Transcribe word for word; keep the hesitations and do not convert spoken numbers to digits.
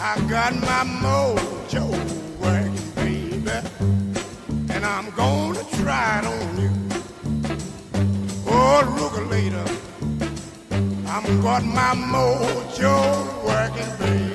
I got my mojo working, baby, and I'm gonna try it on you. Oh, look later, I'm got my mojo working, baby.